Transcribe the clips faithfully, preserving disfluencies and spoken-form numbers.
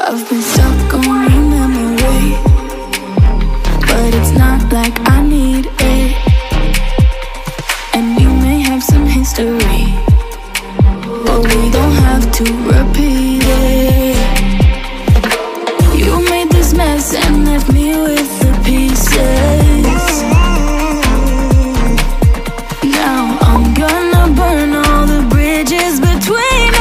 I've been stuck on your memory, but it's not like I need it. And you may have some history, but we don't have to repeat it. You made this mess and left me with the pieces. Now I'm gonna burn all the bridges between us.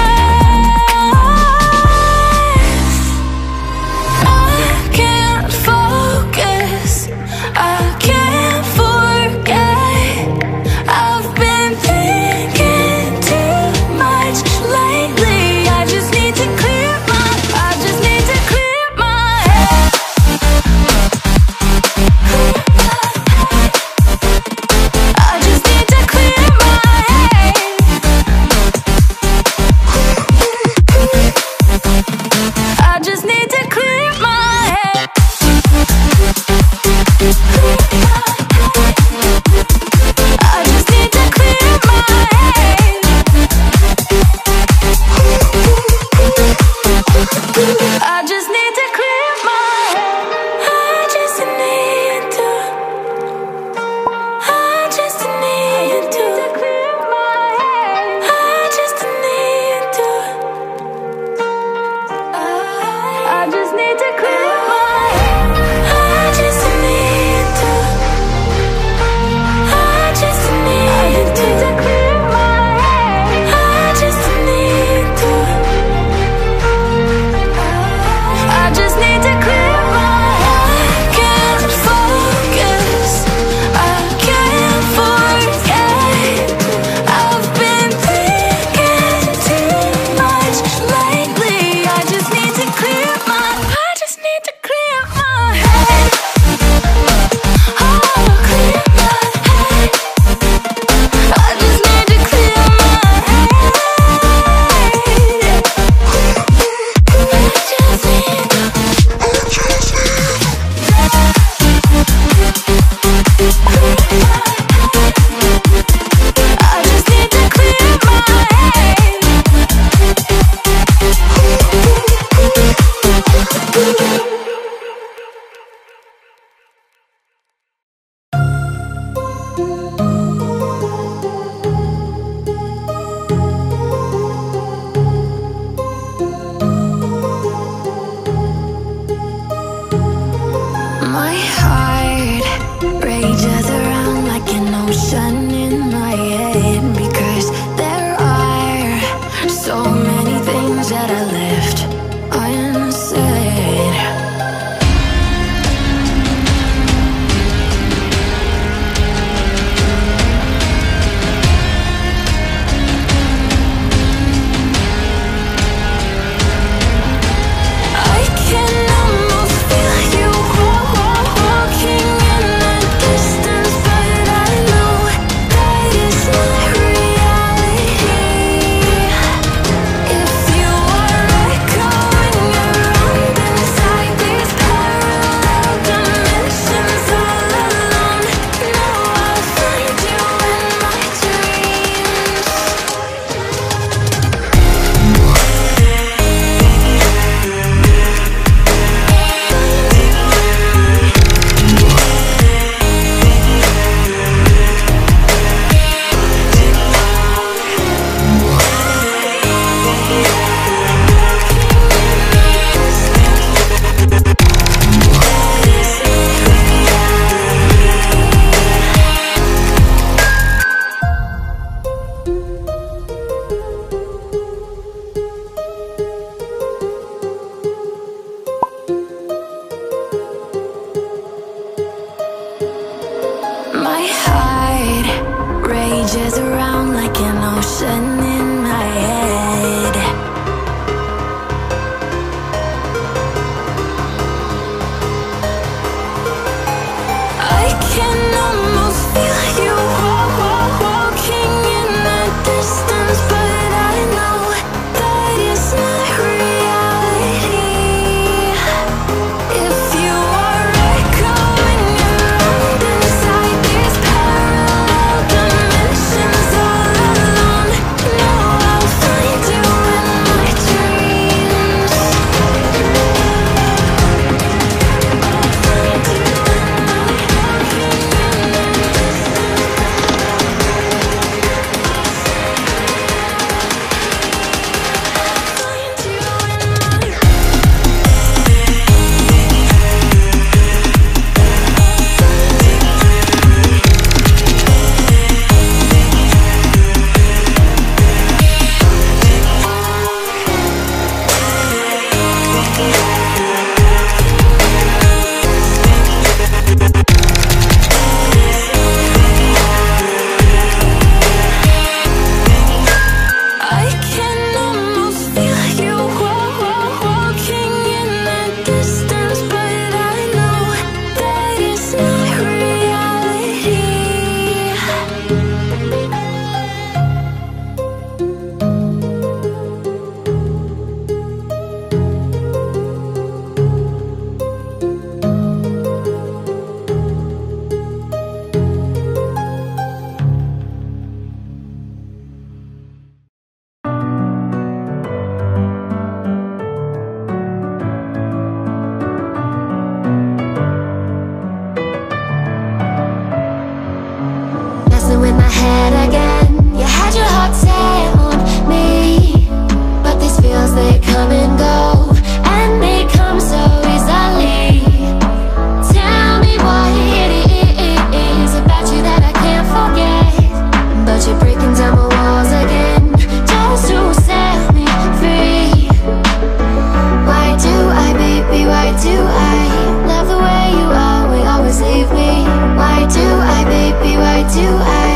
commotion in my head. I can almost feel you walking in the distance, but I know that it's not reality. If you are echoing around inside these parallel dimensions all alone, know I'll find you in my dreams. I can almost feel you walking in the distance, but I know that it's not reality. With my head again, you had your heart set on me, but these feels, they come and go, and they come so easily. Tell me why it is about you that I can't forget, but you're breaking down my walls again, just to set me free. Why do I, baby, why do I love the way you are, we always leave me? Why do I, baby, why do I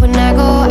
when I go